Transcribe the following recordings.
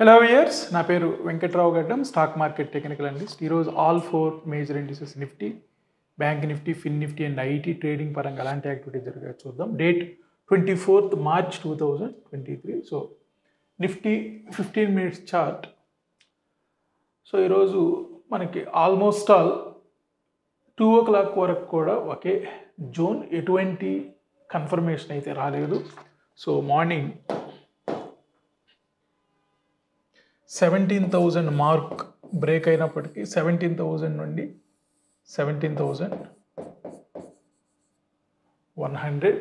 Hello viewers, my name is Venkat Rao Gaddam, stock market technical analyst. Today all four major indices Nifty, Bank Nifty, Fin Nifty and IT trading paranga alanti activity jarugadu chuddam. Date 24th March 2023. So Nifty 15 minutes chart. So iroju manaki almost all 2 o'clock varaku kuda oke zone etuvanti confirmation aithe raaledu. So morning 17,000 mark break అయినప్పటికీ 17,000 నుండి 17,100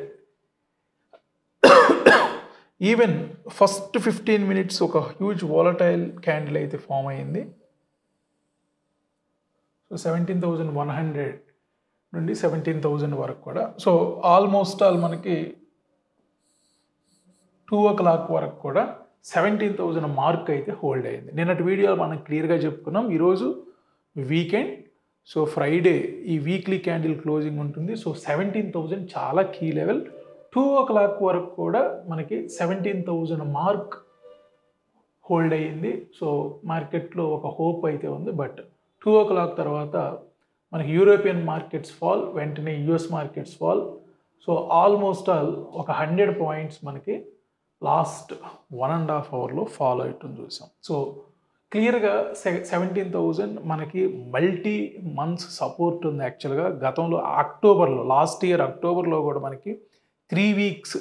even first 15 minutes ఒక huge volatile candle అయితే form అయింది. So 17,100 నుండి 17,000 వరకు కూడా, so almost all మనకి 2 o'clock వరకు కూడా 17,000 మార్క్ అయితే హోల్డ్ అయింది. నిన్నటి వీడియోలో మనం క్లియర్గా చెప్పుకున్నాం, ఈరోజు వీకెండ్, సో ఫ్రైడే ఈ వీక్లీ క్యాండిల్ క్లోజింగ్ ఉంటుంది. సో 17,000 చాలా కీ లెవెల్. 2 o'clock వరకు కూడా మనకి 17,000 మార్క్ హోల్డ్ అయ్యింది. సో మార్కెట్లో ఒక హోప్ అయితే ఉంది. బట్ 2 o'clock తర్వాత మనకి యూరోపియన్ మార్కెట్స్ ఫాల్, వెంటనే US markets fall. So almost all ఒక 100 points మనకి లాస్ట్ 1.5 hours ఫాలో అయ్యటం చూసాం. సో క్లియర్గా 17,000 మనకి మల్టీ మంత్స్ సపోర్ట్ ఉంది. యాక్చువల్గా గతంలో అక్టోబర్లో, లాస్ట్ ఇయర్ అక్టోబర్లో కూడా మనకి 3 weeks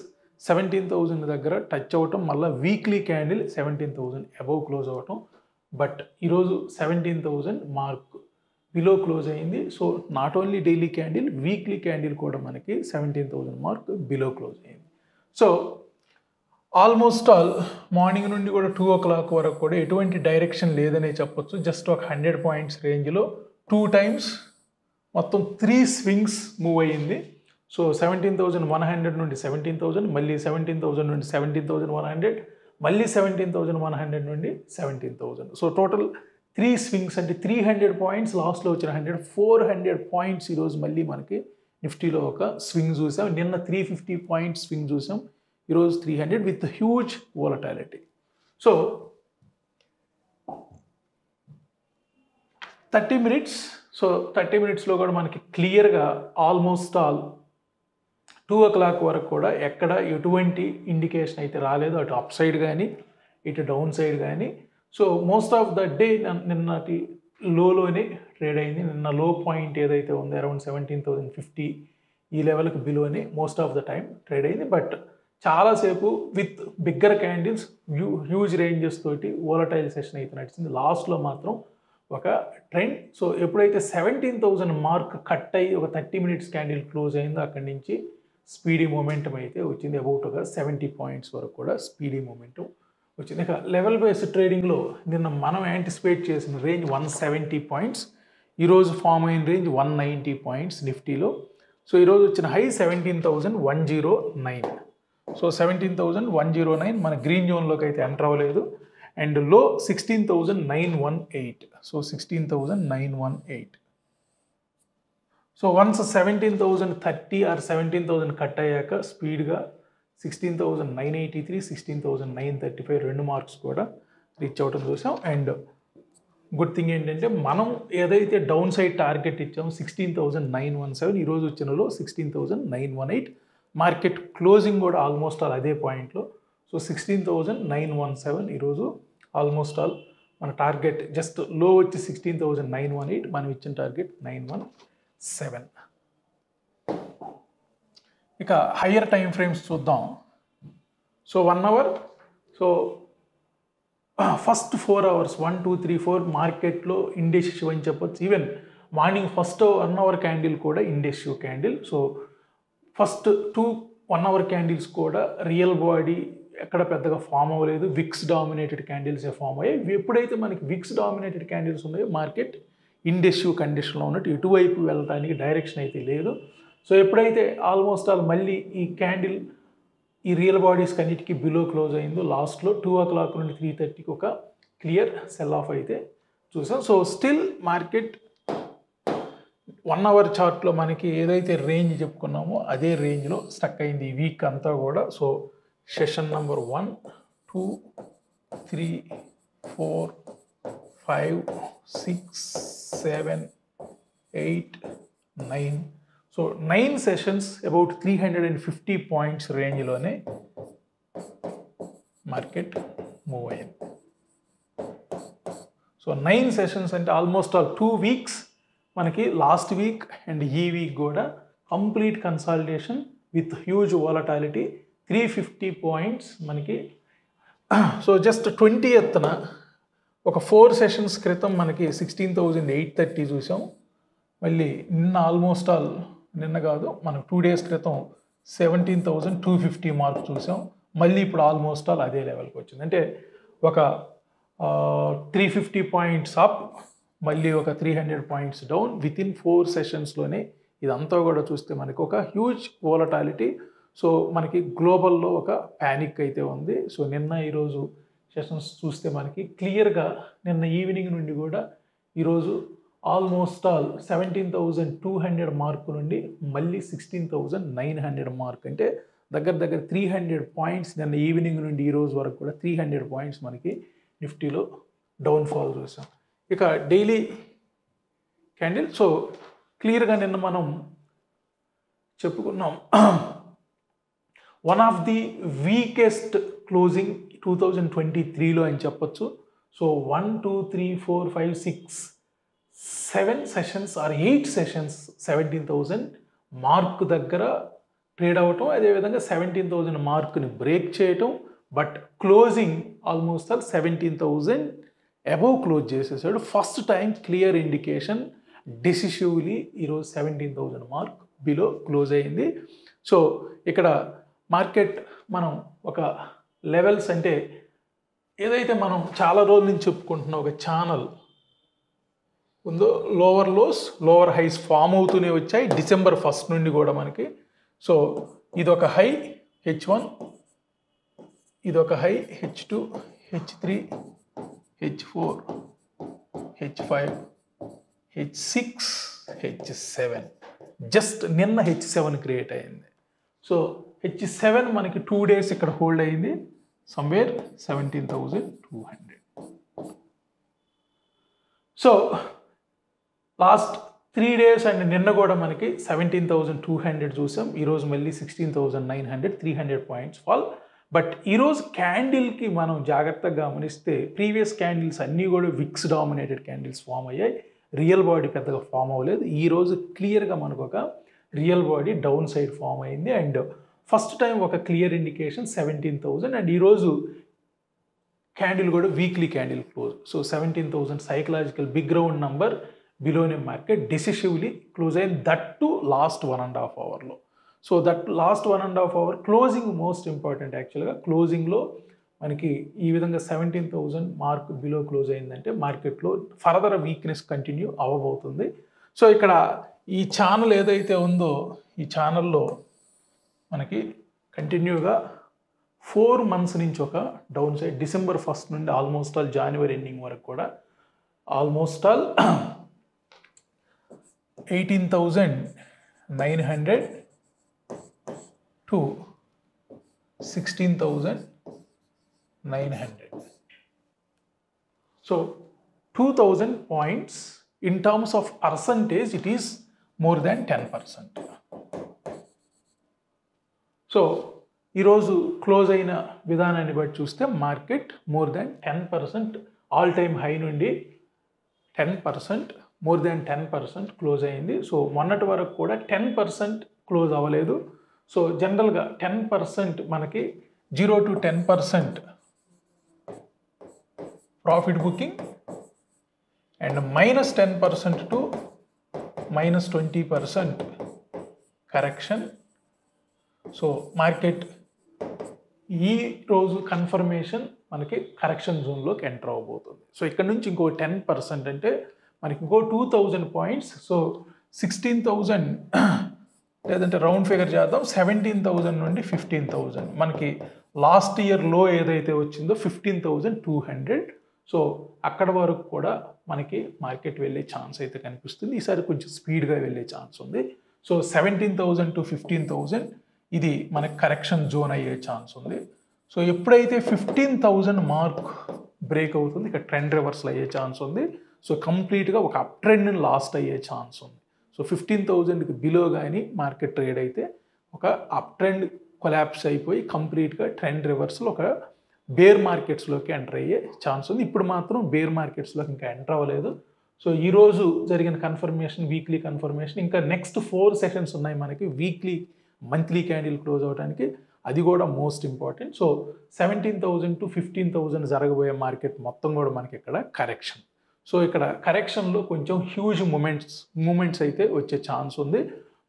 17,000 దగ్గర టచ్ అవ్వటం, మళ్ళీ వీక్లీ క్యాండిల్ 17,000 అబవ్ క్లోజ్ అవ్వటం. బట్ ఈరోజు 17,000 మార్క్ బిలో క్లోజ్ అయింది. So not only daily candle, weekly candle కూడా మనకి 17,000 మార్క్ బిలో క్లోజ్ అయింది. సో ఆల్మోస్ట్ ఆల్ మార్నింగ్ నుండి కూడా 2 o'clock వరకు కూడా ఎటువంటి డైరెక్షన్ లేదనే చెప్పొచ్చు. జస్ట్ ఒక 100 points రేంజ్లో 2 times మొత్తం 3 swings మూవ్ అయ్యింది. సో 17,100 నుండి 17,000, మళ్ళీ 17,000 నుండి 17,100, మళ్ళీ 17,100 నుండి 17,000. సో టోటల్ 3 swings అంటే 300 points, లాస్ట్లో వచ్చిన 400 points ఈరోజు మళ్ళీ మనకి నిఫ్టీలో ఒక స్వింగ్ చూసాం. నిన్న 350 points స్వింగ్ చూసాం, ఈరోజు 300 with huge volatility. So 30 minutes, so 30 minutesలో కూడా మనకి క్లియర్గా ఆల్మోస్ట్ ఆల్ 2 o'clock వరకు కూడా ఎక్కడ ఎటువంటి ఇండికేషన్ అయితే రాలేదు, అటు అప్ సైడ్ కానీ ఇటు డౌన్ సైడ్ కానీ. So most of the day నిన్నటి లోలోనే ట్రేడ్ అయింది. నిన్న లో పాయింట్ ఏదైతే ఉందో అరౌండ్ 17,050 ఈ లెవెల్కి బిలోనే most of the time trade అయింది. బట్ చాలాసేపు with bigger candles huge ranges తోటి వాలటైల్ సెషన్ అయితే నడిచింది. లాస్ట్లో మాత్రం ఒక ట్రెండ్. సో ఎప్పుడైతే 17,000 మార్క్ కట్ అయ్యి ఒక 30 minutes క్యాండిల్ క్లోజ్ అయిందో అక్కడి నుంచి స్పీడీ మూమెంటం అయితే వచ్చింది. అబౌట్ ఒక 70 points వరకు కూడా స్పీడీ మూమెంటం వచ్చింది. ఇక లెవెల్ బేస్డ్ ట్రేడింగ్లో నిన్న మనం యాంటిసిపేట్ చేసిన రేంజ్ 170 points, ఈరోజు ఫామ్ అయిన రేంజ్ 190 points నిఫ్టీలో. సో ఈరోజు వచ్చిన హై 17,109. సో 17,109 మన గ్రీన్ జోన్లోకి అయితే ఎంటర్ అవ్వలేదు. And low 16,918. So 16,918. So once 17,030 or 17,000 cut అయ్యాక స్పీడ్గా 16,983, 16,935 2 marks కూడా రీచ్ అవ్వటం చూసాం. అండ్ గుడ్ థింగ్ ఏంటంటే మనం ఏదైతే డౌన్ సైడ్ టార్గెట్ ఇచ్చామో 16,917, ఈరోజు వచ్చినలో 16,918. మార్కెట్ క్లోజింగ్ కూడా ఆల్మోస్ట్ ఆల్ అదే పాయింట్లో. సో 16,917 ఈరోజు ఆల్మోస్ట్ ఆల్ మన టార్గెట్. జస్ట్ లో వచ్చి 16,918, మనం ఇచ్చిన టార్గెట్ 917. ఇక హయ్యర్ టైం ఫ్రేమ్స్ చూద్దాం. So 1 hour, so first 4 hours 1, 2, 3, 4 మార్కెట్లో ఇండెసిసివ్ అని చెప్పొచ్చు. Even morning first 1 hour candle కూడా indecisive candle. So first 2 1-hour candles కూడా రియల్ బాడీ ఎక్కడ పెద్దగా ఫామ్ అవ్వలేదు, విక్స్ డామినేటెడ్ క్యాండిల్సే ఫామ్ అయ్యాయి. ఎప్పుడైతే మనకి విక్స్ డామినేటెడ్ క్యాండిల్స్ ఉన్నాయో మార్కెట్ ఇండెసివ్ కండిషన్లో ఉన్నట్టు, ఇటువైపు వెళ్ళడానికి డైరెక్షన్ అయితే లేదు. సో ఎప్పుడైతే ఆల్మోస్ట్ ఆల్ మళ్ళీ ఈ క్యాండిల్ ఈ రియల్ బాడీస్ అన్నిటికీ బిలో క్లోజ్ అయిందో లాస్ట్లో 2 o'clock నుండి 3:30కి ఒక క్లియర్ సెల్ ఆఫ్ అయితే చూసాం. సో స్టిల్ మార్కెట్ 1 hour చార్ట్లో మనకి ఏదైతే రేంజ్ చెప్పుకున్నామో అదే రేంజ్లో స్టక్ అయింది ఈ వీక్ అంతా కూడా. So session number 1, 2, 3, 4, 5, 6, 7, 8, 9. So 9 sessions about 350 points range lone market move in. So 9 sessions and almost all 2 weeks manaki last week and ee week kuda complete consolidation with huge volatility 350 points manaki. So just 20th na oka 4 sessions kritam manaki 16830 chusam. Malli ninna almost all ninna gaadu manu 2 days kritam 17250 mark chusam. Malli ippudu almost all ade level ku ochindi ante oka 350 points up malli oka 300 points down within 4 sessions lone idantha kuda chuste manaku oka huge volatility. So manaki global lo oka panic aithe undi. So ninna ee roju sessions chuste manaki clear ga ninna evening nundi kuda ee roju almost all 17200 mark nundi malli 16900 mark ante దగ్గర 300 points నిన్న evening నుండి ఈ రోజు వరకు కూడా 300 points మనకి నిఫ్టీలో down fall చూసాం. ఇక డైలీ క్యాండిల్ సో క్లియర్గా నిన్న మనం చెప్పుకున్నాం one of the weakest closing 2023లో అని చెప్పొచ్చు. So 1, 2, 3, 4, 5, 6, 7 sessions or 8 sessions 17000 mark దగ్గర ట్రేడ్ అవటం, అదేవిధంగా 17000 మార్క్ని బ్రేక్ చేయటం, but closing almost all 17000 above close చేసేసాడు. First time clear indication decisively ఈరోజు 17000 మార్క్ బిలో క్లోజ్ అయ్యింది. సో ఇక్కడ మార్కెట్ మనం ఒక లెవెల్స్ అంటే ఏదైతే మనం చాలా రోజుల నుంచి చెప్పుకుంటున్నాం ఒక ఛానల్ ఉందో lower lows lower highs form అవుతూనే వచ్చాయి December 1st నుండి కూడా మనకి. సో ఇదొక హై H1, ఇదొక high H2, H3, H4, H5, H6, H7. Just నిన్న H7 క్రియేట్ అయింది. సో H7 మనకి 2 days ఇక్కడ హోల్డ్ అయింది somewhere 17200. So last 3 days and నిన్న కూడా మనకి 17200 చూసాం, ఈరోజు మళ్ళీ 16900 300 పాయింట్స్ ఫాల్. బట్ ఈరోజు క్యాండిల్కి మనం జాగ్రత్తగా గమనిస్తే ప్రీవియస్ క్యాండిల్స్ అన్నీ కూడా విక్స్ డామినేటెడ్ క్యాండిల్స్ ఫామ్ అయ్యాయి, రియల్ బాడీ పెద్దగా ఫామ్ అవ్వలేదు. ఈరోజు క్లియర్గా మనకు ఒక real body down side form అయింది అండ్ ఫస్ట్ టైం ఒక క్లియర్ ఇండికేషన్ 17000 అండ్ ఈరోజు క్యాండిల్ కూడా weekly candle close. So 17000 psychological big round number బిలోనే మార్కెట్ డెసిసివ్లీ క్లోజ్ అయింది, దట్ టు లాస్ట్ 1.5 అవర్లో. So that last 1.5 hour closing most important. యాక్చువల్గా క్లోజింగ్లో మనకి ఈ విధంగా 17000 మార్క్ బిలో క్లోజ్ అయిందంటే మార్కెట్లో ఫర్దర్ వీక్నెస్ కంటిన్యూ అవ్వబోతుంది. సో ఇక్కడ ఈ ఛానల్ ఏదైతే ఉందో ఈ ఛానల్లో మనకి కంటిన్యూగా 4 months నుంచి ఒక డౌన్ సైడ్ December 1st నుండి ఆల్మోస్ట్ ఆల్ January ending వరకు కూడా almost all 18900 to 16900. So 2000 points in terms of percentage it is more than 10%. So ఈరోజు క్లోజ్ అయిన విధానాన్ని బట్టి చూస్తే market more than 10% all time high నుండి 10% మోర్ దాన్ 10% క్లోజ్ అయింది. సో మొన్నటి వరకు కూడా 10% క్లోజ్ అవ్వలేదు. సో జనరల్గా 10% మనకి 0 to 10% profit booking and -10% to -20% correction. So market ఈ రోజు కన్ఫర్మేషన్ మనకి కరెక్షన్ జోన్లోకి ఎంటర్ అవ్వబోతుంది. సో ఇక్కడ నుంచి ఇంకో 10% అంటే మనకి ఇంకో 2000 పాయింట్స్. సో 16000 లేదంటే రౌండ్ ఫిగర్ చేద్దాం 17000 నుండి 15000 మనకి లాస్ట్ ఇయర్ లో ఏదైతే వచ్చిందో 15200. సో అక్కడ వరకు కూడా మనకి మార్కెట్ వెళ్ళే ఛాన్స్ అయితే కనిపిస్తుంది, ఈసారి కొంచెం స్పీడ్గా వెళ్ళే ఛాన్స్ ఉంది. సో 17000 to 15000 ఇది మనకి కరెక్షన్ జోన్ అయ్యే ఛాన్స్ ఉంది. సో ఎప్పుడైతే 15000 mark break avutundi, ikka trend reversal ayye chance undi. So complete ga oka up trend ni last ayye chance undi. So 15,000 ki below gaani market trade aithe oka up trend collapse అయిపోయి complete ga trend reversal oka bear markets లోకి enter అయ్యే chance ఉంది. ఇప్పుడు మాత్రం bear markets లోకి ఇంకా enter అవ్వలేదు. So ఈ రోజు జరిగిన కన్ఫర్మేషన్, వీక్లీ కన్ఫర్మేషన్, ఇంకా నెక్స్ట్ 4 సెషన్స్ ఉన్నాయి మనకి వీక్లీ, మంత్లీ క్యాండిల్ క్లోజ్ అవడానికి. అది కూడా మోస్ట్ ఇంపార్టెంట్. సో 17,000 to 15,000 జరగబోయే మార్కెట్ మొత్తం కూడా మనకి ఇక్కడ కరెక్షన్. సో ఇక్కడ కరెక్షన్లో కొంచెం హ్యూజ్ మూమెంట్స్ అయితే వచ్చే ఛాన్స్ ఉంది.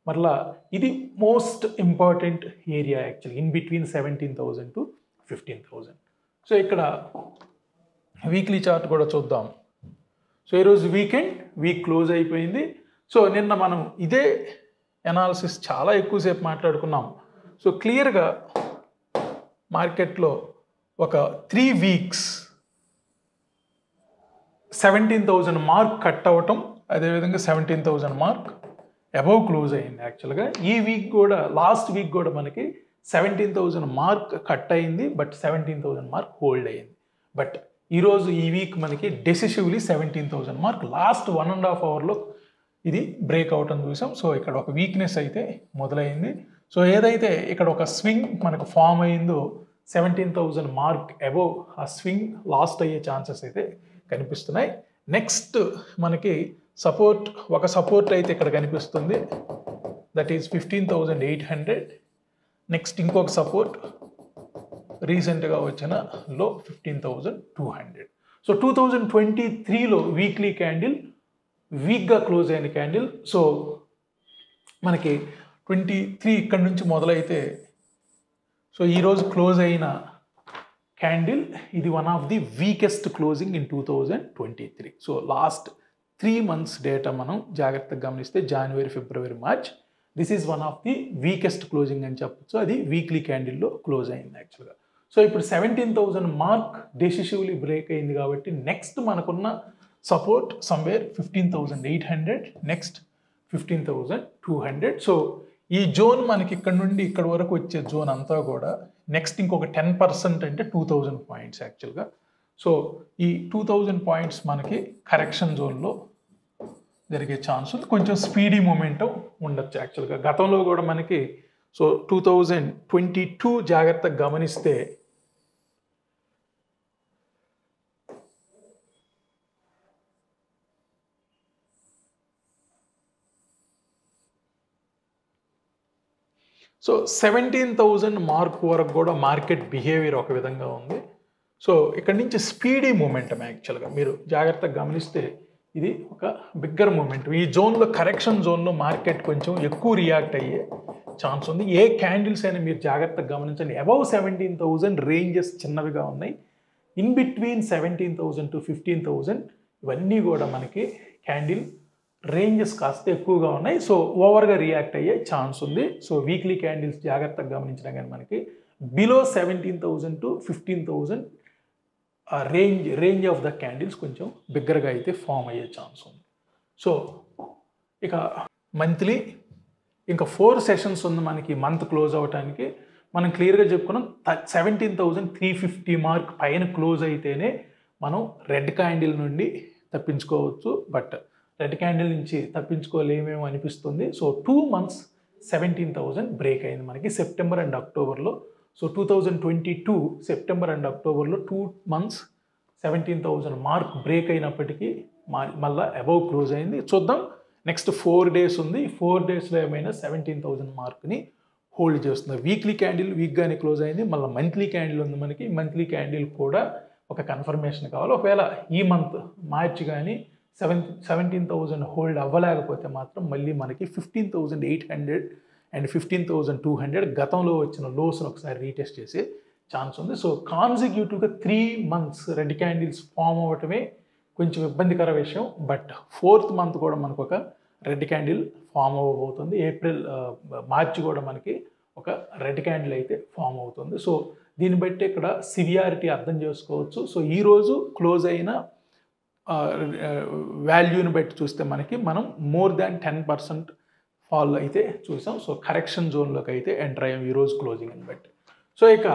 మరలా ఇది most important area actually, in between 17,000 to 15,000. So ఇక్కడ వీక్లీ చార్ట్ కూడా చూద్దాం. సో ఈరోజు వీకెండ్, వీక్ క్లోజ్ అయిపోయింది. సో నిన్న మనం ఇదే అనాలిసిస్ చాలా ఎక్కువసేపు మాట్లాడుకున్నాం. సో క్లియర్గా మార్కెట్లో ఒక 3 వీక్స్ 17,000 మార్క్ కట్ అవ్వటం, అదేవిధంగా 17,000 మార్క్ అబౌవ్ క్లోజ్ అయింది. యాక్చువల్గా ఈ వీక్ కూడా, లాస్ట్ వీక్ కూడా మనకి 17,000 మార్క్ కట్ అయింది, బట్ 17,000 మార్క్ హోల్డ్ అయ్యింది. బట్ ఈరోజు ఈ వీక్ మనకి డెసిసివ్లీ 17,000 మార్క్ లాస్ట్ 1.5 అవర్లో ఇది బ్రేక్ అవటం చూసాం. సో ఇక్కడ ఒక వీక్నెస్ అయితే మొదలైంది. సో ఏదైతే ఇక్కడ ఒక స్వింగ్ మనకు ఫామ్ అయిందో 17,000 మార్క్ అబోవ్ ఆ స్వింగ్ లాస్ట్ అయ్యే ఛాన్సెస్ అయితే కనిపిస్తున్నాయి. నెక్స్ట్ మనకి సపోర్ట్, ఒక సపోర్ట్ అయితే ఇక్కడ కనిపిస్తుంది, దట్ ఈజ్ 15,800. నెక్స్ట్ ఇంకొక సపోర్ట్ రీసెంట్గా వచ్చిన లో 15,200. సో 2023లో వీక్లీ క్యాండిల్ వీక్గా క్లోజ్ అయిన క్యాండిల్. సో మనకి 23 ఇక్కడ నుంచి మొదలైతే, సో ఈరోజు క్లోజ్ అయిన క్యాండిల్ ఇది one of the weakest closing in 2023. So last 3 months data మనం జాగ్రత్తగా గమనిస్తే జనవరి, ఫిబ్రవరి, March, this is one of the weakest closing అని చెప్పచ్చు. అది వీక్లీ క్యాండిల్లో క్లోజ్ అయింది యాక్చువల్గా. సో ఇప్పుడు 17,000 మార్క్ డెసిసివ్లీ బ్రేక్ అయింది కాబట్టి నెక్స్ట్ మనకున్న సపోర్ట్ సమ్వేర్ 15,800, నెక్స్ట్ 15,200. సో ఈ జోన్ మనకి ఇక్కడ నుండి ఇక్కడ వరకు వచ్చే జోన్ అంతా కూడా నెక్స్ట్ ఇంకొక 10% అంటే 2,000 పాయింట్స్ యాక్చువల్గా. సో ఈ 2,000 పాయింట్స్ మనకి కరెక్షన్ జోన్లో జరిగే ఛాన్స్ ఉంది. కొంచెం స్పీడీ మూమెంటం ఉండొచ్చు యాక్చువల్గా. గతంలో కూడా మనకి సో 2022 జాగ్రత్తగా గమనిస్తే సో 17,000 మార్క్ వరకు కూడా మార్కెట్ బిహేవియర్ ఒక విధంగా ఉంది. సో ఇక్కడి నుంచి స్పీడీ మూమెంటం యాక్చువల్గా మీరు జాగ్రత్తగా గమనిస్తే ఇది ఒక బిగ్గర్ మూమెంట్. ఈ జోన్లో, కరెక్షన్ జోన్లో మార్కెట్ కొంచెం ఎక్కువ రియాక్ట్ అయ్యే ఛాన్స్ ఉంది. ఏ క్యాండిల్స్ అయినా మీరు జాగ్రత్తగా గమనించండి, అబౌవ్ 17,000 రేంజెస్ చిన్నవిగా ఉన్నాయి. ఇన్ బిట్వీన్ 17,000 to 15,000 ఇవన్నీ కూడా మనకి క్యాండిల్ రేంజెస్ కాస్త ఎక్కువగా ఉన్నాయి. సో ఓవర్గా రియాక్ట్ అయ్యే ఛాన్స్ ఉంది. సో వీక్లీ క్యాండిల్స్ జాగ్రత్తగా గమనించడం కానీ మనకి బిలో 17,000 to 15,000 ఆ రేంజ్ ఆఫ్ ద క్యాండిల్స్ కొంచెం బిగ్గరగా అయితే ఫామ్ అయ్యే ఛాన్స్ ఉంది. సో ఇక మంత్లీ ఇంకా 4 సెషన్స్ ఉంది మనకి మంత్ క్లోజ్ అవ్వటానికి. మనం క్లియర్గా చెప్పుకున్నాం 17,350 మార్క్ పైన క్లోజ్ అయితేనే మనం రెడ్ క్యాండిల్ నుండి తప్పించుకోవచ్చు. బట్ రెడ్ క్యాండిల్ నుంచి తప్పించుకోలేమేమో అనిపిస్తుంది. సో 2 మంత్స్ 17,000 బ్రేక్ అయింది మనకి సెప్టెంబర్ అండ్ అక్టోబర్లో. సో 2022 సెప్టెంబర్ అండ్ అక్టోబర్లో 2 మంత్స్ 17,000 మార్క్ బ్రేక్ అయినప్పటికీ మళ్ళీ అబౌవ్ క్లోజ్ అయింది. చూద్దాం నెక్స్ట్ 4 డేస్ ఉంది, 4 డేస్లో ఏమైనా 17,000 మార్క్ని హోల్డ్ చేస్తుంది. వీక్లీ క్యాండిల్ వీక్గానే క్లోజ్ అయింది, మళ్ళీ మంత్లీ క్యాండిల్ ఉంది మనకి. మంత్లీ క్యాండిల్ కూడా ఒక కన్ఫర్మేషన్ కావాలి. ఒకవేళ ఈ మంత్ మార్చ్ కానీ 17,000 హోల్డ్ అవ్వలేకపోతే మాత్రం మళ్ళీ మనకి 15,800 and 15,200 గతంలో వచ్చిన లోస్ను ఒకసారి రీటెస్ట్ చేసే ఛాన్స్ ఉంది. సో కాన్సిక్యూటివ్గా 3 మంత్స్ రెడ్ క్యాండిల్స్ ఫామ్ అవ్వటమే కొంచెం ఇబ్బందికర విషయం. బట్ 4th మంత్ కూడా మనకు ఒక రెడ్ క్యాండిల్ ఫామ్ అవ్వబోతుంది. మార్చి కూడా మనకి ఒక రెడ్ క్యాండిల్ అయితే ఫామ్ అవుతుంది. సో దీన్ని బట్టి ఇక్కడ సివియారిటీ అర్థం చేసుకోవచ్చు. సో ఈరోజు క్లోజ్ అయిన వాల్యూని బట్టి చూస్తే మనకి మనం మోర్ దాన్ 10% ఫాల్ అయితే చూసాం. సో కరెక్షన్ జోన్లోకి అయితే ఎంటర్ అయ్యాం ఈరోజు క్లోజింగ్ అని బట్టి. సో ఇక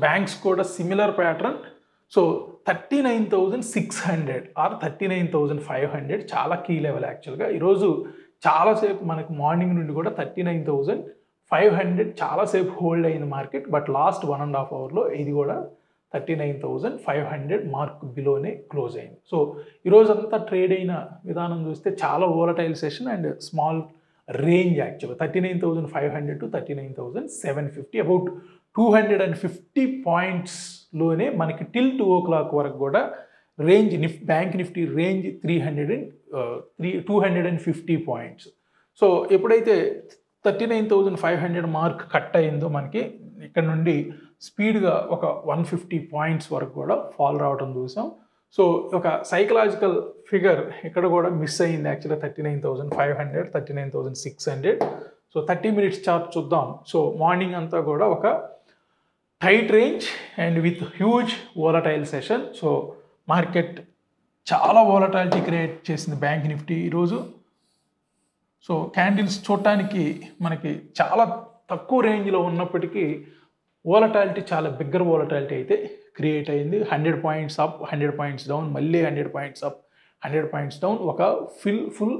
బ్యాంక్స్ కూడా similar pattern So 39,600 or 39,500 chala key level actually. Irozu chala safe manak morning nundi kuda 39,500 chala safe hold in the market, but last 1.5 hour lo idi kuda 39,500 mark below ne close ayyindi. So irozu anta trade ayina vidhanam chuste chala volatile session and small range actually 39,500 to 39,750, about 250 points లోనే మనకి till 2 o'clock వరకు కూడా range bank Nifty range 250 points. So ఎప్పుడైతే 39,500 mark cut అయిందో మనకి ఇక్కడ నుండి స్పీడ్గా ఒక 150 పాయింట్స్ వరకు కూడా ఫాల్ రావడం చూసాం. సో ఒక సైకలాజికల్ ఫిగర్ ఇక్కడ కూడా మిస్ అయింది యాక్చువల్గా 39,500 39,600. సో 30 minutes చార్ట్ చూద్దాం. సో మార్నింగ్ అంతా కూడా ఒక tight range and with huge volatile session. So market chala volatility create chesindi bank nifty ee roju. So candles chodaniki manaki chala takku range lo unnappatiki volatility chala bigger volatility aithe create ayindi. 100 points up 100 points down malli 100 points up 100 points down oka full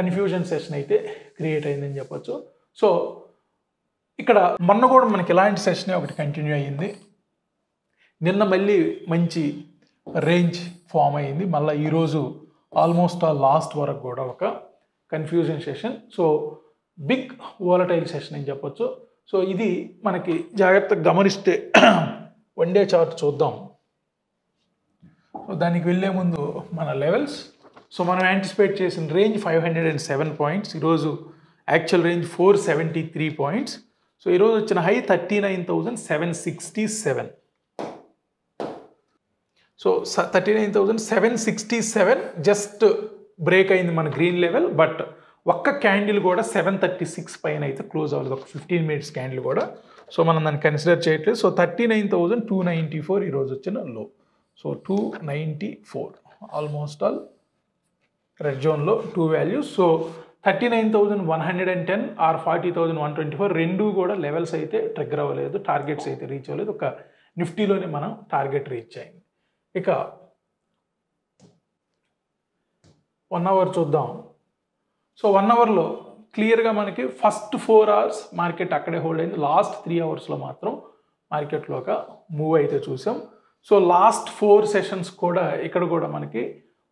confusion session aithe create ayindi ani cheppachu. So ఇక్కడ మొన్న కూడా మనకి ఇలాంటి సెషనే ఒకటి continue అయ్యింది. నిన్న మళ్ళీ మంచి రేంజ్ ఫామ్ అయ్యింది. మళ్ళీ ఈరోజు ఆల్మోస్ట్ ఆ లాస్ట్ వరకు కూడా ఒక confusion session. So big volatile session అని చెప్పొచ్చు. సో ఇది మనకి జాగ్రత్తగా గమనిస్తే వన్ డే చార్ట్ చూద్దాం. సో దానికి వెళ్ళే ముందు మన లెవెల్స్. సో మనం యాంటిసిపేట్ చేసిన రేంజ్ 507 పాయింట్స్, ఈరోజు యాక్చువల్ రేంజ్ 473 పాయింట్స్. సో ఈరోజు వచ్చిన హై 39,767. సో 39,767 జస్ట్ బ్రేక్ అయింది మన గ్రీన్ లెవెల్. బట్ ఒక్క క్యాండిల్ కూడా 736 పైన అయితే క్లోజ్ అవ్వలేదు, ఒక 15 minutes క్యాండిల్ కూడా. సో మనం దాన్ని కన్సిడర్ చేయట్లేదు. సో 39,294 ఈరోజు వచ్చిన low. So 294 almost all red జోన్లో 2 values. సో 39,110 or 40,124 రెండు కూడా లెవెల్స్ అయితే ట్రిగ్గర్ అవ్వలేదు, టార్గెట్స్ అయితే రీచ్ అవ్వలేదు. ఒక నిఫ్టీలోనే మనం టార్గెట్ రీచ్ అయింది. ఇక 1 hour చూద్దాం. సో 1 hourలో క్లియర్గా మనకి ఫస్ట్ 4 hours మార్కెట్ అక్కడే హోల్డ్ అయింది. లాస్ట్ 3 hours మాత్రం మార్కెట్లో ఒక మూవ్ అయితే చూసాం. సో లాస్ట్ 4 sessions కూడా ఇక్కడ కూడా మనకి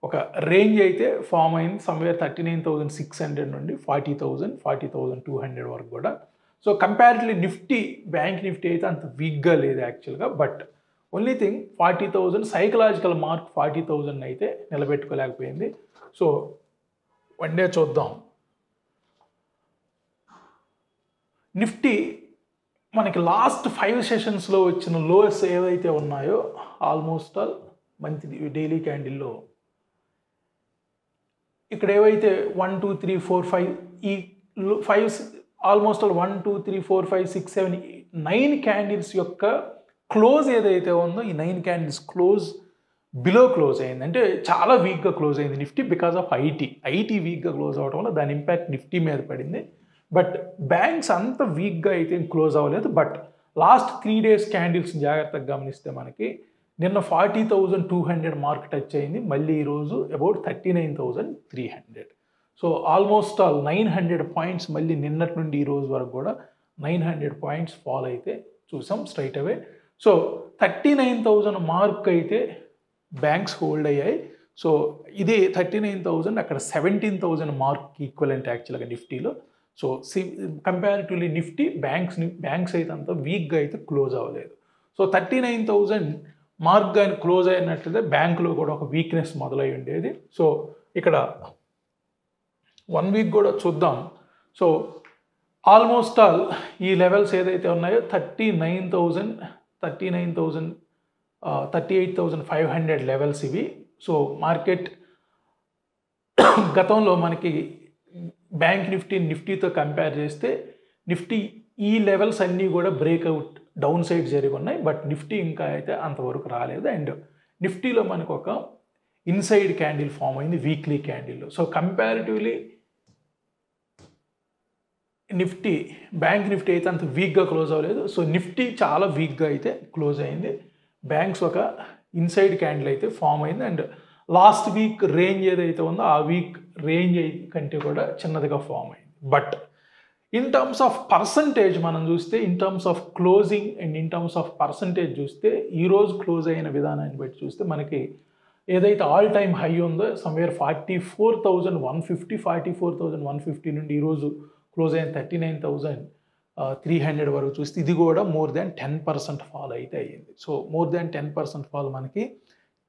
ఒక రేంజ్ అయితే ఫామ్ అయింది. సమ్వేర్ 39,600 నుండి 40,000 40,200 వరకు కూడా. So comparatively Nifty bank Nifty అయితే అంత వీక్గా లేదు యాక్చువల్గా. But only thing 40,000 psychological mark 40,000 అయితే నిలబెట్టుకోలేకపోయింది. సో వన్ డే చూద్దాం. నిఫ్టీ మనకి లాస్ట్ 5 sessions వచ్చిన లోస్ ఏవైతే ఉన్నాయో ఆల్మోస్ట్ ఆల్ మంచి డైలీ క్యాండిల్లో ఇక్కడ ఏవైతే 1 2 3 4 5 ఈ 5 ఆల్మోస్ట్ 1 2 3 4 5 6 7 9 క్యాండిల్స్ యొక్క క్లోజ్ ఏదైతే ఉందో ఈ 9 candles క్లోజ్ బిలో క్లోజ్ అయింది. అంటే చాలా వీక్గా క్లోజ్ అయింది నిఫ్టీ బికాస్ ఆఫ్ ఐటీ వీక్గా క్లోజ్ అవడం వల్ల దాని ఇంపాక్ట్ నిఫ్టీ మీద పడింది. బట్ బ్యాంక్స్ అంత వీక్గా అయితే క్లోజ్ అవ్వలేదు. బట్ లాస్ట్ 3 days క్యాండిల్స్ని జాగ్రత్తగా గమనిస్తే మనకి నిన్న 40,200 మార్క్ టచ్ అయింది, మళ్ళీ ఈరోజు about 39,300. So almost all 900 points మళ్ళీ నిన్నటి నుండి ఈరోజు వరకు కూడా 900 points ఫాల్ అయితే చూసాం స్ట్రైట్ అవే. సో 39,000 మార్క్ అయితే బ్యాంక్స్ హోల్డ్ అయ్యాయి. సో ఇది 39,000 అక్కడ 17,000 మార్క్కి ఈక్వలెంట్ యాక్చువల్గా నిఫ్టీలో. సో కంపారిటివ్లీ నిఫ్టీ బ్యాంక్స్ అయితే అంత వీక్గా అయితే క్లోజ్ అవ్వలేదు. సో 39,000 మార్క్ కానీ క్లోజ్ అయినట్లయితే బ్యాంకులో కూడా ఒక వీక్నెస్ మొదలై ఉండేది. సో ఇక్కడ 1 week కూడా చూద్దాం. సో ఆల్మోస్ట్ ఆల్ ఈ లెవెల్స్ ఏదైతే ఉన్నాయో 38,500 లెవెల్స్ ఇవి. సో మార్కెట్ గతంలో మనకి బ్యాంక్ నిఫ్టీ నిఫ్టీతో కంపేర్ చేస్తే నిఫ్టీ ఈ లెవెల్స్ అన్నీ కూడా బ్రేక్అవుట్ డౌన్ సైడ్ జరిగి ఉన్నాయి. బట్ నిఫ్టీ ఇంకా అయితే అంతవరకు రాలేదు. అండ్ నిఫ్టీలో మనకు ఒక ఇన్సైడ్ క్యాండిల్ ఫామ్ అయింది weekly candle. So comparatively Nifty bank Nifty అయితే అంత వీక్గా క్లోజ్ అవ్వలేదు. సో నిఫ్టీ చాలా వీక్గా అయితే క్లోజ్ అయింది. బ్యాంక్స్ ఒక ఈ inside candle అయితే ఫామ్ అయింది అండ్ లాస్ట్ వీక్ రేంజ్ ఏదైతే ఉందో ఆ వీక్ రేంజ్ కంటే కూడా చిన్నదిగా ఫామ్ అయింది. But in terms of percentage మనం చూస్తే in terms of closing and in terms of percentage చూస్తే ఈరోజు క్లోజ్ అయిన విధానాన్ని బట్టి చూస్తే మనకి ఏదైతే ఆల్ టైమ్ హై ఉందో సమ్వేర్ 44,150 44,150 నుండి ఈరోజు క్లోజ్ అయిన 39,300 వరకు చూస్తే ఇది కూడా మోర్ దాన్ 10% ఫాల్ అయితే అయ్యింది. సో మోర్ దాన్ 10% ఫాల్ మనకి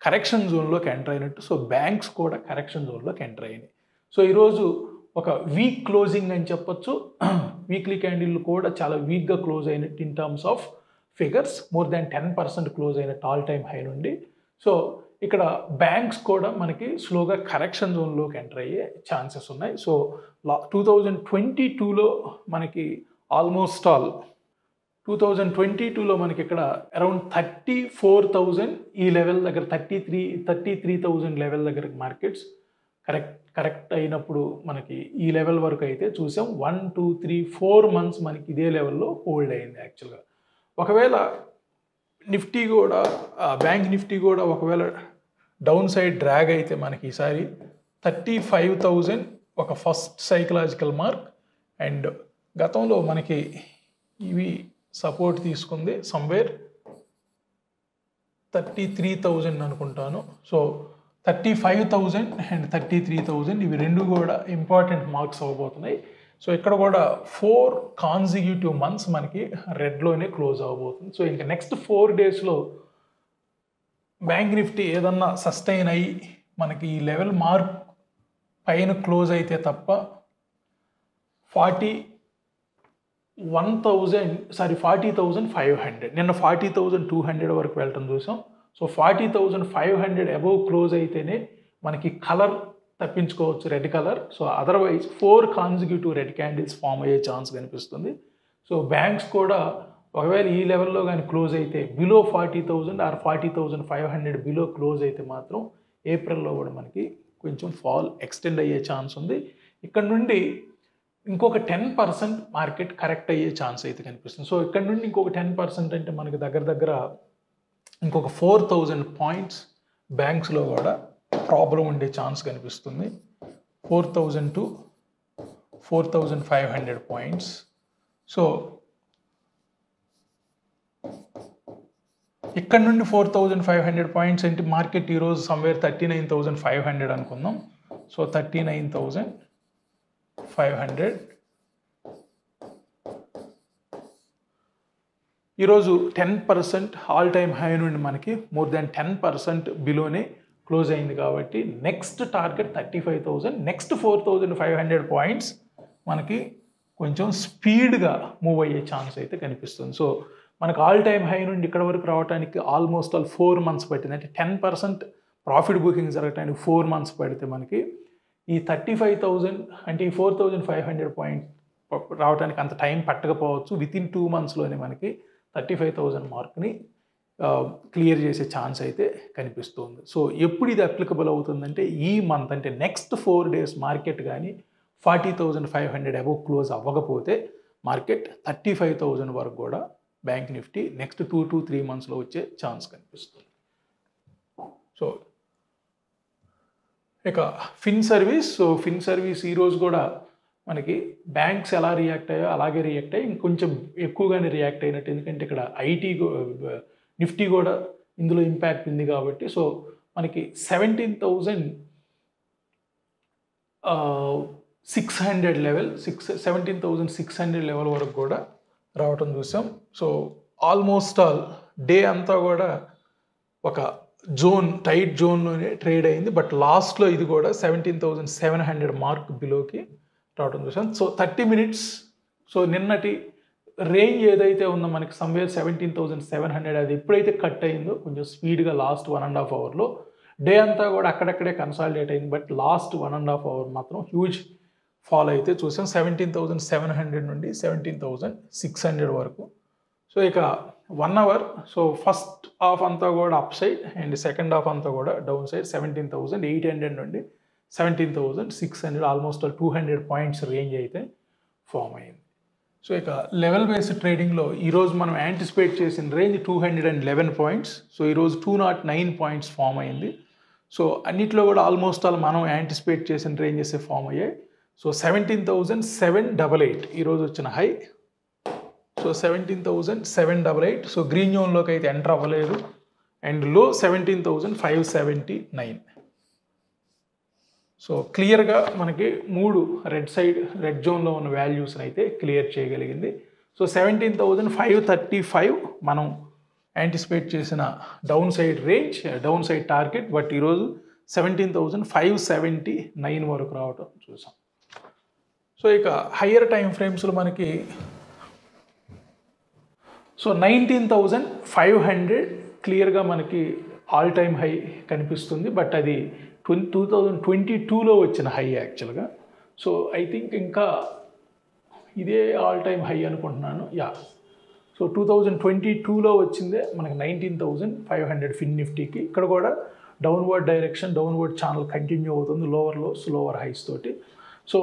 కరెక్షన్ జోన్లోకి ఎంటర్ అయినట్టు. సో బ్యాంక్స్ కూడా కరెక్షన్ జోన్లోకి ఎంటర్ అయినాయి. సో ఈరోజు ఒక వీక్ క్లోజింగ్ అని చెప్పచ్చు. వీక్లీ క్యాండిల్ కూడా చాలా వీక్గా క్లోజ్ అయినట్టు in terms of figures more than 10% close అయినట్టు ఆల్ టైమ్ హై నుండి. సో ఇక్కడ బ్యాంక్స్ కూడా మనకి స్లోగా కరెక్షన్ జోన్లోకి ఎంటర్ అయ్యే ఛాన్సెస్ ఉన్నాయి. సో 2022లో మనకి ఆల్మోస్ట్ ఆల్ 2022లో మనకి ఇక్కడ అరౌండ్ 34,000 ఈ లెవెల్ దగ్గర 33,000 లెవెల్ దగ్గర మార్కెట్స్ కరెక్ట్ అయినప్పుడు మనకి ఈ లెవెల్ వరకు అయితే చూసాం. 1, 2, 3, 4 మంత్స్ మనకి ఇదే లెవెల్లో హోల్డ్ అయింది. యాక్చువల్గా ఒకవేళ నిఫ్టీ కూడా బ్యాంక్ నిఫ్టీ కూడా ఒకవేళ డౌన్ సైడ్ డ్రాగ్ అయితే మనకి ఈసారి 35,000 ఒక ఫస్ట్ సైకలాజికల్ మార్క్. అండ్ గతంలో మనకి ఇవి సపోర్ట్ తీసుకుంది సమ్వేర్ 33,000 అనుకుంటాను. సో 35,000 అండ్ 33,000 ఇవి రెండు కూడా ఇంపార్టెంట్ మార్క్స్ అవ్వబోతున్నాయి. సో ఇక్కడ కూడా 4 కాన్సిక్యూటివ్ మంత్స్ మనకి రెడ్లోనే క్లోజ్ అవ్వబోతుంది. సో ఇంకా నెక్స్ట్ 4 డేస్లో బ్యాంక్ నిఫ్టీ ఏదన్నా సస్టైన్ అయ్యి మనకి ఈ లెవెల్ మార్క్ పైన క్లోజ్ అయితే తప్ప 40,500 నిన్న 40,200 వరకు వెళ్ళటం చూసాం. సో 40,500 అబోవ్ క్లోజ్ అయితేనే మనకి కలర్ తప్పించుకోవచ్చు, red colour. So otherwise 4 consecutive red candles form అయ్యే ఛాన్స్ కనిపిస్తుంది. సో బ్యాంక్స్ కూడా ఒకవేళ ఈ లెవెల్లో కానీ క్లోజ్ అయితే బిలో 40,000 ఆర్ 40,500 బిలో క్లోజ్ అయితే మాత్రం ఏప్రిల్లో కూడా మనకి కొంచెం ఫాల్ ఎక్స్టెండ్ అయ్యే ఛాన్స్ ఉంది. ఇక్కడ నుండి ఇంకొక 10% మార్కెట్ కరెక్ట్ అయ్యే ఛాన్స్ అయితే కనిపిస్తుంది. సో ఇక్కడ నుండి ఇంకొక 10% అంటే మనకి దగ్గర ఇంకొక 4,000 పాయింట్స్ బ్యాంక్స్లో కూడా ప్రాబ్లం ఉండే ఛాన్స్ కనిపిస్తుంది. 4,000 to 4,500 పాయింట్స్. సో ఇక్కడ నుండి 4,500 పాయింట్స్ అంటే మార్కెట్ ఈరోజు సమ్వేర్ 39,500 అనుకుందాం. సో 39,500 ఈరోజు 10% ఆల్ టైమ్ హై నుండి మనకి మోర్ దాన్ 10% బిలోనే క్లోజ్ అయింది. కాబట్టి నెక్స్ట్ టార్గెట్ 35,000 నెక్స్ట్ 4,500 పాయింట్స్ మనకి కొంచెం స్పీడ్గా మూవ్ అయ్యే ఛాన్స్ అయితే కనిపిస్తుంది. సో మనకు ఆల్ టైమ్ హై నుండి ఇక్కడ వరకు రావడానికి ఆల్మోస్ట్ ఆల్ 4 మంత్స్ పట్టింది. అంటే 10% ప్రాఫిట్ బుకింగ్ జరగడానికి 4 మంత్స్ పడితే మనకి ఈ 35,000 అంటే ఈ 4,500 పాయింట్ రావడానికి అంత టైం పట్టకపోవచ్చు. వితిన్ 2 మంత్స్లోనే మనకి 35,000 మార్క్ని క్లియర్ చేసే ఛాన్స్ అయితే కనిపిస్తుంది. సో ఎప్పుడు ఇది అప్లికబుల్ అవుతుందంటే ఈ మంత్ అంటే నెక్స్ట్ 4 డేస్ మార్కెట్ కానీ 40,500 అబోవ్ క్లోజ్ అవ్వకపోతే మార్కెట్ 35,000 వరకు కూడా బ్యాంక్ నిఫ్టీ నెక్స్ట్ 2 to 3 మంత్స్లో వచ్చే ఛాన్స్ కనిపిస్తుంది. సో ఇక fin service. So fin service ఈరోజు కూడా మనకి బ్యాంక్స్ ఎలా రియాక్ట్ అయ్యో అలాగే రియాక్ట్ అయ్యి ఇంకొంచెం ఎక్కువగానే రియాక్ట్ అయినట్టు. ఎందుకంటే ఇక్కడ ఐటీ నిఫ్టీ కూడా ఇందులో ఇంపాక్ట్ ఉంది కాబట్టి. సో మనకి 17,600 లెవెల్ 17,600 లెవెల్ వరకు కూడా రావటం చూసాం. సో ఆల్మోస్ట్ ఆల్ డే అంతా కూడా ఒక జోన్ టైట్ జోన్లోనే ట్రేడ్ అయింది. బట్ లాస్ట్లో ఇది కూడా 17,700 మార్క్ బిలోకి రావటం చూసాం. సో 30 minutes సో నిన్నటి రేంజ్ ఏదైతే ఉందో మనకి సమ్వేర్ 17,700 అది ఎప్పుడైతే కట్ అయిందో కొంచెం స్పీడ్గా లాస్ట్ 1.5 అవర్లో డే అంతా కూడా అక్కడక్కడే కన్సాలిడేట్ అయింది. బట్ లాస్ట్ 1.5 అవర్ మాత్రం హ్యూజ్ ఫాల్ అయితే చూసాం. 17,700 నుండి 17,600 వరకు. సో ఇక 1 hour సో ఫస్ట్ హాఫ్ అంతా కూడా up side and second half అంతా కూడా డౌన్ సైడ్ 17,800 నుండి 17,600 ఆల్మోస్ట్ 200 పాయింట్స్ రేంజ్ అయితే ఫామ్ అయింది. So, level based trading low, Eros manam anticipate chesin range 211 points. So, Eros 209 points form ayindi. So, anitlo kuda almost all manam anticipate chesin ranges form ayyayi. So, 17,788 Eros vachina high. So, 17,788. So, green zone loki ayithe enter avvaledu. And low 17,579. So, clear ga manaki mood red side, red zone lo unna values naite clear cheyagalindi. So, 17,535 manam anticipate chesina downside range, downside target, but ee roju 17,579 varaku raavatam chusam. So, ika higher time frames lo manaki so 19,500 clear ga manaki all time high kanipistundi, but adi 2022 lo vachina high actually ga. So I think inka ide all time high anukuntunanu. Yeah, so 2022 lo vachinde manaki 19,500 fin nifty ki ikkada kuda downward direction, downward channel continue avutundi lower lows, lower highs toti. So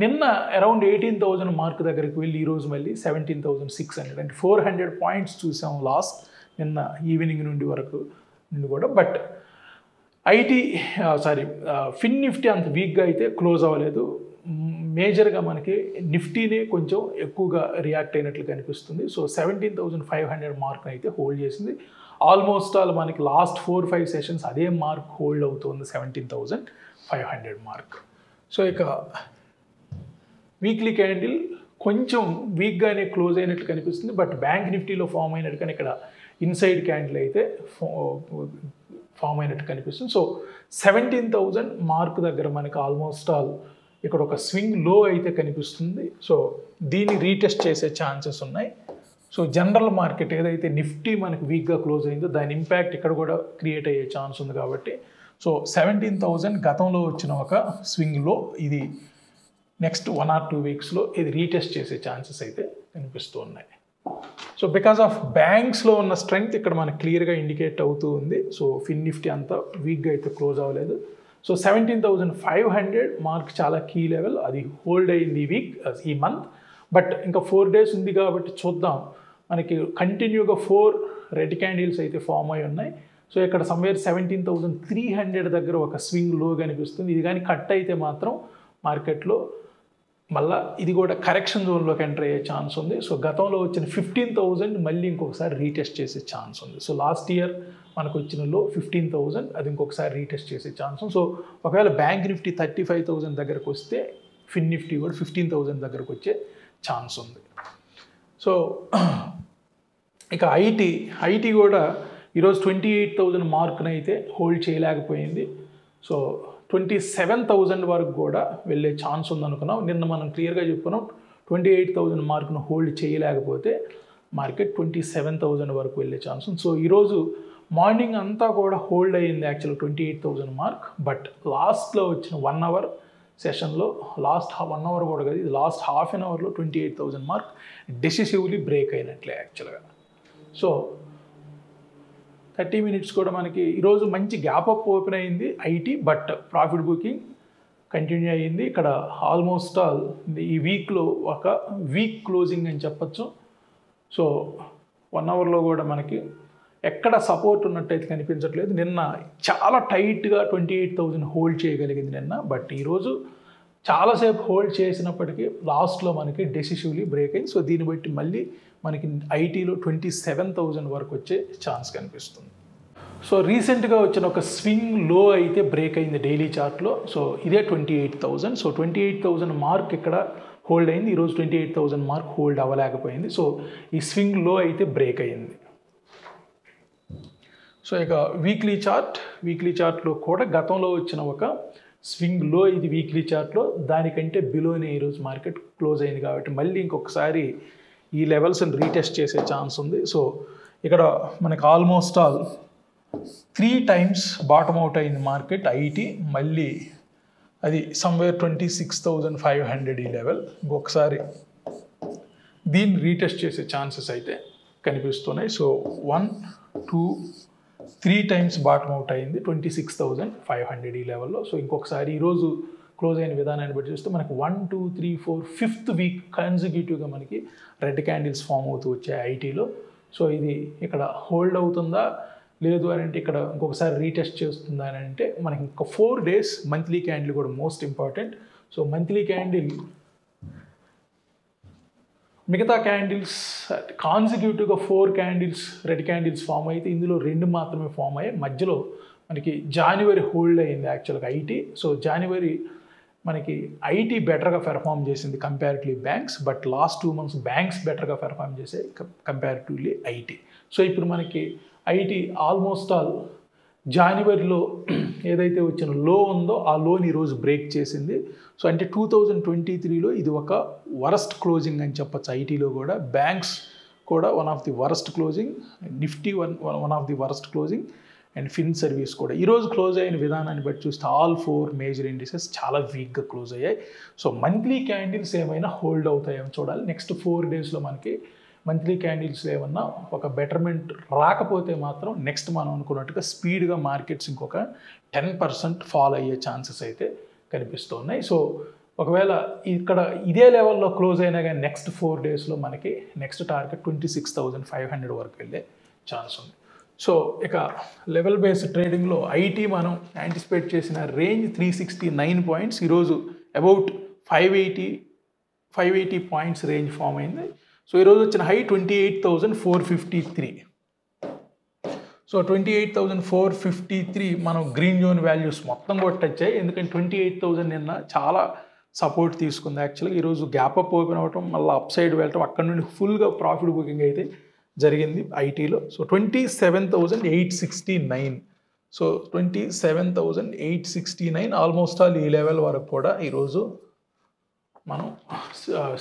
ninna around 18,000 mark dagariki velli ee roju malli 17,600 and 400 points chusam last నిన్న evening నుండి వరకు నుండి కూడా. But IT sorry fin Nifty అంత వీక్గా అయితే close అవ్వలేదు. మేజర్గా మనకి నిఫ్టీనే కొంచెం ఎక్కువగా రియాక్ట్ అయినట్లు కనిపిస్తుంది. సో 17,500 మార్క్ అయితే హోల్డ్ చేసింది. ఆల్మోస్ట్ ఆల్ మనకి లాస్ట్ 4-5 సెషన్స్ అదే మార్క్ హోల్డ్ అవుతుంది, 17,500 మార్క్. సో ఇక వీక్లీ క్యాండిల్ కొంచెం వీక్గానే క్లోజ్ అయినట్లు కనిపిస్తుంది. బట్ బ్యాంక్ నిఫ్టీలో ఫామ్ అయినట్టు కానీ ఇక్కడ ఇన్సైడ్ క్యాండిల్ అయితే ఫామ్ అయినట్టు కనిపిస్తుంది. సో 17,000 మార్క్ దగ్గర మనకి ఆల్మోస్ట్ ఆల్ ఇక్కడ ఒక స్వింగ్ లో అయితే కనిపిస్తుంది. సో దీన్ని రీటెస్ట్ చేసే ఛాన్సెస్ ఉన్నాయి. సో జనరల్ మార్కెట్ ఏదైతే నిఫ్టీ మనకి వీక్గా క్లోజ్ అయిందో దాని ఇంపాక్ట్ ఇక్కడ కూడా క్రియేట్ అయ్యే ఛాన్స్ ఉంది కాబట్టి. సో 17,000 గతంలో వచ్చిన ఒక స్వింగ్లో ఇది నెక్స్ట్ 1 or 2 వీక్స్లో ఇది రీటెస్ట్ చేసే ఛాన్సెస్ అయితే కనిపిస్తూ ఉన్నాయి. సో బికాస్ ఆఫ్ బ్యాంక్స్లో ఉన్న స్ట్రెంగ్త్ ఇక్కడ మనకు క్లియర్గా ఇండికేట్ అవుతూ ఉంది. సో ఫిన్ నిఫ్టీ అంతా వీక్గా అయితే క్లోజ్ అవ్వలేదు. సో 17,500 మార్క్ చాలా కీ లెవెల్, అది హోల్డ్ అయింది వీక్ ఈ మంత్. బట్ ఇంకా 4 days ఉంది కాబట్టి చూద్దాం. మనకి కంటిన్యూగా 4 రెడ్ క్యాండిల్స్ అయితే ఫామ్ అయి ఉన్నాయి. సో ఇక్కడ సమ్వేర్ 17,300 దగ్గర ఒక స్వింగ్ లో కనిపిస్తుంది. ఇది కానీ కట్ అయితే మాత్రం మార్కెట్లో మళ్ళీ ఇది కూడా కరెక్షన్ జోన్లోకి ఎంటర్ అయ్యే ఛాన్స్ ఉంది. సో గతంలో వచ్చిన 15,000 మళ్ళీ ఇంకొకసారి రీటెస్ట్ చేసే ఛాన్స్ ఉంది. సో లాస్ట్ ఇయర్ మనకు వచ్చిన లో 15,000 అది ఇంకొకసారి రీటెస్ట్ చేసే ఛాన్స్ ఉంది. సో ఒకవేళ బ్యాంక్ నిఫ్టీ 35,000 దగ్గరకు వస్తే ఫిన్ నిఫ్టీ కూడా 15,000 దగ్గరకు వచ్చే ఛాన్స్ ఉంది. సో ఇక ఐటీ కూడా ఈరోజు 28,000 మార్క్ని అయితే హోల్డ్ చేయలేకపోయింది. సో 27,000 వరకు కూడా వెళ్ళే ఛాన్స్ ఉందనుకున్నాం. నిన్న మనం క్లియర్గా చెప్పుకున్నాం 28,000 మార్క్ను హోల్డ్ చేయలేకపోతే మార్కెట్ 27,000 వరకు వెళ్ళే ఛాన్స్ ఉంది. సో ఈరోజు మార్నింగ్ అంతా కూడా హోల్డ్ అయ్యింది యాక్చువల్గా 28,000 మార్క్. బట్ లాస్ట్లో వచ్చిన 1 hour సెషన్లో, లాస్ట్ 1 hour కూడా కాదు, ఇది లాస్ట్ ½ an hourలో 28,000 మార్క్ డెసిసివ్లీ బ్రేక్ అయినట్లే యాక్చువల్గా. సో 30 minutes కూడా మనకి ఈరోజు మంచి గ్యాప్ అప్ ఓపెన్ అయింది IT. But profit booking continue అయ్యింది. ఇక్కడ ఆల్మోస్ట్ ఆల్ ఈ వీక్లో ఒక వీక్ క్లోజింగ్ అని చెప్పచ్చు. సో 1 hourలో కూడా మనకి ఎక్కడ సపోర్ట్ ఉన్నట్టయితే కనిపించట్లేదు. నిన్న చాలా టైట్గా 28,000 హోల్డ్ చేయగలిగింది నిన్న. బట్ ఈరోజు చాలాసేపు హోల్డ్ చేసినప్పటికీ లాస్ట్లో మనకి డెసిసివ్లీ బ్రేక్ అయింది. సో దీన్ని బట్టి మళ్ళీ మనకి ఐటీలో 27,000 వరకు వచ్చే ఛాన్స్ కనిపిస్తుంది. సో రీసెంట్గా వచ్చిన ఒక స్వింగ్ లో అయితే బ్రేక్ అయింది డైలీ చార్ట్లో. సో ఇదే 28,000. సో 28,000 మార్క్ ఇక్కడ హోల్డ్ అయింది. ఈరోజు 28,000 మార్క్ హోల్డ్ అవ్వలేకపోయింది. సో ఈ స్వింగ్ లో అయితే బ్రేక్ అయింది. సో ఇక వీక్లీ చార్ట్లో కూడా గతంలో వచ్చిన ఒక స్వింగ్ లో ఇది వీక్లీ చార్ట్లో దానికంటే బిలోనే ఈరోజు మార్కెట్ క్లోజ్ అయింది కాబట్టి మళ్ళీ ఇంకొకసారి ఈ లెవెల్స్ని రీటెస్ట్ చేసే ఛాన్స్ ఉంది. సో ఇక్కడ మనకు almost all 3 times bottom out అయింది మార్కెట్ ఐటీ. మళ్ళీ అది సమ్వేర్ 26,500 ఈ లెవెల్. ఇంకొకసారి దీన్ని రీటెస్ట్ చేసే ఛాన్సెస్ అయితే కనిపిస్తున్నాయి. సో 1, 2, 3 times బాటమ్ అవుట్ అయింది 26,500 ఈ లెవెల్లో. సో ఇంకొకసారి ఈరోజు క్లోజ్ అయిన విధానాన్ని బట్టి చూస్తే మనకి 1, 2, 3, 4, 5th వీక్ కన్సిక్యూటివ్గా మనకి రెడ్ క్యాండిల్స్ ఫామ్ అవుతూ వచ్చాయి ఐటీలో. సో ఇది ఇక్కడ హోల్డ్ అవుతుందా లేదు అని అంటే ఇక్కడ ఇంకొకసారి రీటెస్ట్ చేస్తుందా అని అంటే మనకి ఇంకా 4 days మంత్లీ క్యాండిల్ కూడా most important. So monthly candle మిగతా క్యాండిల్స్ కాన్సిక్యూటివ్గా 4 క్యాండిల్స్ రెడ్ క్యాండిల్స్ ఫామ్ అయితే ఇందులో 2 మాత్రమే ఫామ్ అయ్యాయి. మధ్యలో మనకి జనవరి హోల్డ్ అయ్యింది యాక్చువల్గా ఐటీ. సో జనవరి మనకి ఐటీ బెటర్గా పెర్ఫామ్ చేసింది comparatively banks, but last 2 months banks బెటర్గా పెర్ఫామ్ చేసే కంపారిటివ్లీ ఐటీ. సో ఇప్పుడు మనకి ఐటీ ఆల్మోస్ట్ ఆల్ జనవరిలో ఏదైతే వచ్చిన లో ఉందో ఆ లోని ఈరోజు బ్రేక్ చేసింది. సో అంటే 2023లో ఇది ఒక వరస్ట్ క్లోజింగ్ అని చెప్పచ్చు. ఐటీలో కూడా బ్యాంక్స్ కూడా one of the worst closing, Nifty one of the worst closing and fin service కూడా. ఈరోజు క్లోజ్ అయిన విధానాన్ని బట్టి చూస్తే all 4 మేజర్ ఇండిసెస్ చాలా వీక్గా క్లోజ్ అయ్యాయి. సో మంత్లీ క్యాండిల్స్ ఏమైనా హోల్డ్ అవుతాయేమో చూడాలి. నెక్స్ట్ 4 daysలో మనకి మంత్లీ క్యాండిల్స్ ఏమన్నా ఒక బెటర్మెంట్ రాకపోతే మాత్రం నెక్స్ట్ మనం అనుకున్నట్టుగా స్పీడ్గా మార్కెట్స్ ఇంకొక 10% ఫాల్ అయ్యే ఛాన్సెస్ అయితే కనిపిస్తున్నాయి. సో ఒకవేళ ఇక్కడ ఇదే లెవెల్లో క్లోజ్ అయినా కానీ నెక్స్ట్ 4 daysలో మనకి నెక్స్ట్ టార్గెట్ 26,500 వరకు వెళ్ళే ఛాన్స్ ఉంది. సో ఇక లెవెల్ బేస్డ్ ట్రేడింగ్లో ఐటీ మనం యాంటిసిపేట్ చేసిన రేంజ్ 369 పాయింట్స్, ఈరోజు అబౌట్ 580 పాయింట్స్ రేంజ్ ఫామ్ అయింది. సో ఈరోజు వచ్చిన హై 28,453. సో 28,453 మనం గ్రీన్ జోన్ వాల్యూస్ మొత్తం కూడా టచ్ అయ్యాయి. ఎందుకంటే 28,000 నిన్న చాలా సపోర్ట్ తీసుకుంది యాక్చువల్గా. ఈరోజు గ్యాప్ అప్ ఓపెన్ అవ్వటం, మళ్ళీ అప్ సైడ్ వెళ్ళటం, అక్కడ నుండి ఫుల్గా ప్రాఫిట్ బుకింగ్ అయితే జరిగింది ఐటీలో. సో 27,869. సో 27,869 ఆల్మోస్ట్ ఆల్ ఈ లెవెల్ వరకు కూడా ఈరోజు మనం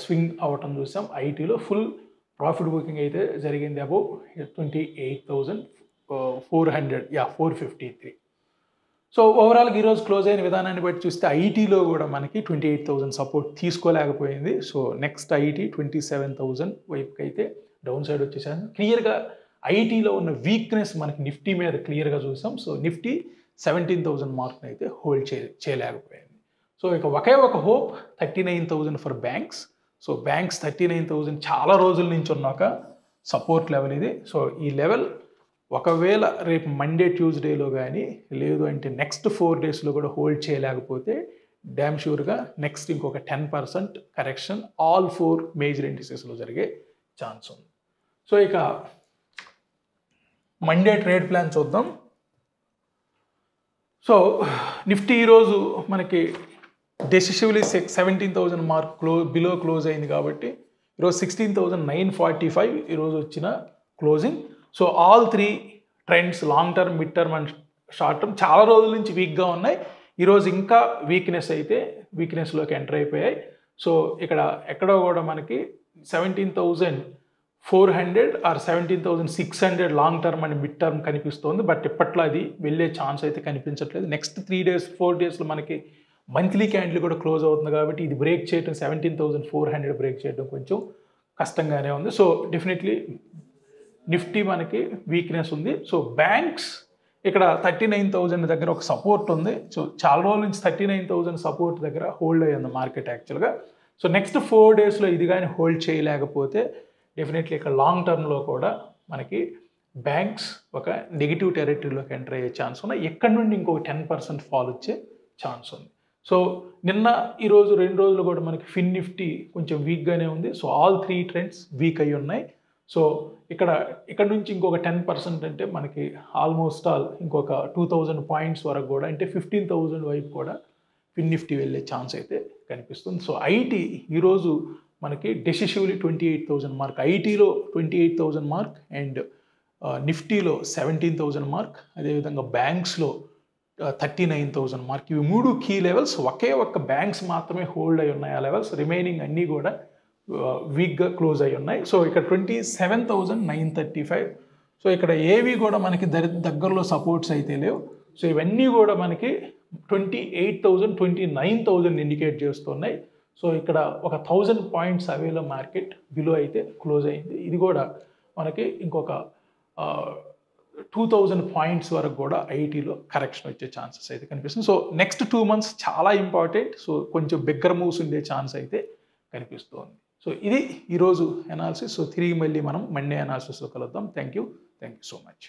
స్వింగ్ అవ్వటం చూసాం. ఐటీలో ఫుల్ ప్రాఫిట్ బుకింగ్ అయితే జరిగింది అబౌవ్ 28,400, 453. సో ఓవరాల్గా ఈరోజు క్లోజ్ అయిన విధానాన్ని బట్టి చూస్తే ఐటీలో కూడా మనకి 28,000 సపోర్ట్ తీసుకోలేకపోయింది. సో నెక్స్ట్ ఐటీ 27,000 వైపుకి అయితే డౌన్ సైడ్ వచ్చేసాను. క్లియర్గా ఐటీలో ఉన్న వీక్నెస్ మనకి నిఫ్టీ మీద క్లియర్గా చూసాం. సో నిఫ్టీ 17,000 మార్క్ని అయితే హోల్డ్ చేయలేకపోయింది. సో ఇక ఒకే ఒక hope 39,000 for banks. So banks 39,000 చాలా రోజుల నుంచి ఉన్నాక సపోర్ట్ లెవెల్ ఇది. సో ఈ లెవెల్ ఒకవేళ రేపు మండే ట్యూస్డేలో కానీ లేదు అంటే నెక్స్ట్ 4 daysలో కూడా హోల్డ్ చేయలేకపోతే డ్యామ్ షూర్గా నెక్స్ట్ ఇంకొక 10% కరెక్షన్ all 4 మేజర్ ఇండిసెస్లో జరిగే ఛాన్స్ ఉంది. సో ఇక మండే ట్రేడ్ ప్లాన్ చూద్దాం. సో నిఫ్టీ ఈరోజు మనకి డెసిసివ్లీ 17,000 మార్క్ బిలో క్లోజ్ అయింది కాబట్టి ఈరోజు 16,945 ఈరోజు వచ్చిన closing. So all 3 trends long term, mid term and short term చాలా రోజుల నుంచి వీక్గా ఉన్నాయి. ఈరోజు ఇంకా వీక్నెస్లోకి ఎంటర్ అయిపోయాయి. సో ఇక్కడ ఎక్కడో కూడా మనకి 17,400 or 17,600 long term and mid term కనిపిస్తుంది. బట్ ఇప్పట్లో అది వెళ్ళే ఛాన్స్ అయితే కనిపించట్లేదు. నెక్స్ట్ 3 days 4 daysలో మనకి మంత్లీ క్యాండిల్ కూడా క్లోజ్ అవుతుంది కాబట్టి ఇది బ్రేక్ చేయడం 17,400 బ్రేక్ చేయడం కొంచెం కష్టంగానే ఉంది. సో డెఫినెట్లీ నిఫ్టీ మనకి వీక్నెస్ ఉంది. సో బ్యాంక్స్ ఇక్కడ 39,000 దగ్గర ఒక సపోర్ట్ ఉంది. సో చాలా రోజుల నుంచి 39,000 సపోర్ట్ దగ్గర హోల్డ్ అయ్యింది మార్కెట్ యాక్చువల్గా. సో నెక్స్ట్ 4 daysలో ఇది కానీ హోల్డ్ చేయలేకపోతే డెఫినెట్లీ ఇక్కడ లాంగ్ టర్మ్లో కూడా మనకి బ్యాంక్స్ ఒక నెగిటివ్ టెరిటరీలోకి ఎంటర్ అయ్యే ఛాన్స్ ఉన్నాయి. ఎక్కడి నుండి ఇంకొక 10% ఫాల్ వచ్చే ఛాన్స్ ఉంది. సో నిన్న ఈరోజు 2 రోజులు కూడా మనకి ఫిన్ నిఫ్టీ కొంచెం వీక్గానే ఉంది. సో all 3 ట్రెండ్స్ వీక్ అయి ఉన్నాయి. సో ఇక్కడ నుంచి ఇంకొక 10% అంటే మనకి ఆల్మోస్ట్ ఆల్ ఇంకొక 2,000 పాయింట్స్ వరకు కూడా అంటే 15,000 వైపు కూడా ఫిన్ నిఫ్టీ వెళ్ళే ఛాన్స్ అయితే కనిపిస్తుంది. సో ఐటీ ఈరోజు మనకి డెసిసివ్లీ 28,000 మార్క్, ఐటీలో 28,000 మార్క్ అండ్ నిఫ్టీలో 17,000 మార్క్, అదేవిధంగా బ్యాంక్స్లో 39,000 మార్క్. ఇవి 3 కీ లెవెల్స్. ఒకే ఒక్క బ్యాంక్స్ మాత్రమే హోల్డ్ అయి ఉన్నాయి ఆ లెవెల్స్, రిమైనింగ్ అన్నీ కూడా వీక్గా క్లోజ్ అయి ఉన్నాయి. సో ఇక్కడ 27,935. సో ఇక్కడ ఏవి కూడా మనకి దగ్గరలో సపోర్ట్స్ అయితే లేవు. సో ఇవన్నీ కూడా మనకి 28,000, 29,000 ఇండికేట్ చేస్తున్నాయి. సో ఇక్కడ ఒక 1,000 పాయింట్స్ అవేలో మార్కెట్ బిలో అయితే క్లోజ్ అయింది. ఇది కూడా మనకి ఇంకొక 2 2000 పాయింట్స్ వరకు కూడా ఐటీలో కరెక్షన్ వచ్చే ఛాన్సెస్ అయితే కనిపిస్తుంది. సో నెక్స్ట్ 2 months చాలా ఇంపార్టెంట్. సో కొంచెం బిగ్గర్ మూవ్స్ ఉండే ఛాన్స్ అయితే కనిపిస్తుంది. సో ఇది ఈరోజు అనాలిసిస్. సో తిరిగి మళ్ళీ మనం మండే అనాలిసిస్లో కలుద్దాం. Thank you so much.